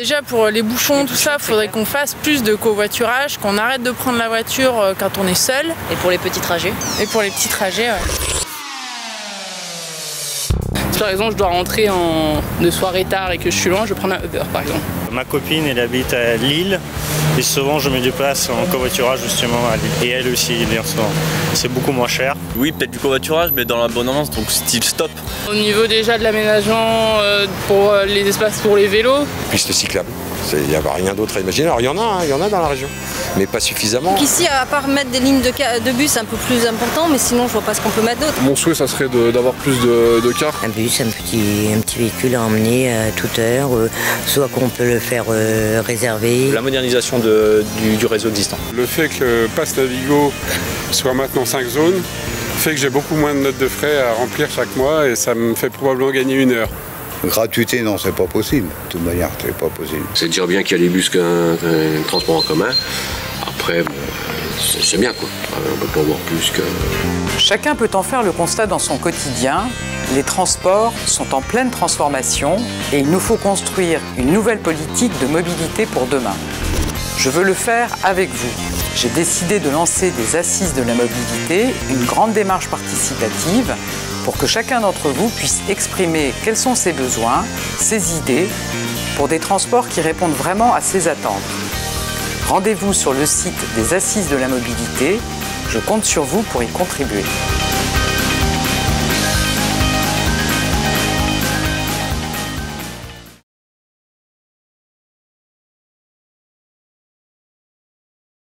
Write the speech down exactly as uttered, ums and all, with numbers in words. Déjà pour les bouchons, tout ça, il faudrait qu'on fasse plus de covoiturage, qu'on arrête de prendre la voiture quand on est seul. Et pour les petits trajets. Et pour les petits trajets, ouais. Si par exemple je dois rentrer en de soirée tard et que je suis loin, je prends un Uber par exemple. Ma copine, elle habite à Lille et souvent je me déplace en covoiturage justement à Lille. Et elle aussi, bien souvent. C'est beaucoup moins cher. Oui, peut-être du covoiturage, mais dans l'abondance, donc style stop. Au niveau déjà de l'aménagement euh, pour euh, les espaces pour les vélos. Piste cyclable, il n'y a rien d'autre à imaginer. Alors il y en a, il hein, y en a dans la région, mais pas suffisamment. Donc ici, à part mettre des lignes de, de bus un peu plus importantes, mais sinon je vois pas ce qu'on peut mettre d'autre. Mon souhait, ça serait d'avoir plus de, de cars. Un bus, un petit, un petit véhicule à emmener à toute heure, euh, soit qu'on peut le faire euh, réserver. La modernisation de, du, du réseau existant. Le fait que Pass Navigo soit maintenant cinq zones, fait que j'ai beaucoup moins de notes de frais à remplir chaque mois et ça me fait probablement gagner une heure. Gratuité, non, c'est pas possible. De toute manière, c'est pas possible. C'est dire bien qu'il y a les bus qu'un transport en commun. Après, c'est bien quoi. On peut pas avoir plus que. Chacun peut en faire le constat dans son quotidien. Les transports sont en pleine transformation et il nous faut construire une nouvelle politique de mobilité pour demain. Je veux le faire avec vous. J'ai décidé de lancer des Assises de la Mobilité, une grande démarche participative pour que chacun d'entre vous puisse exprimer quels sont ses besoins, ses idées, pour des transports qui répondent vraiment à ses attentes. Rendez-vous sur le site des Assises de la Mobilité, je compte sur vous pour y contribuer.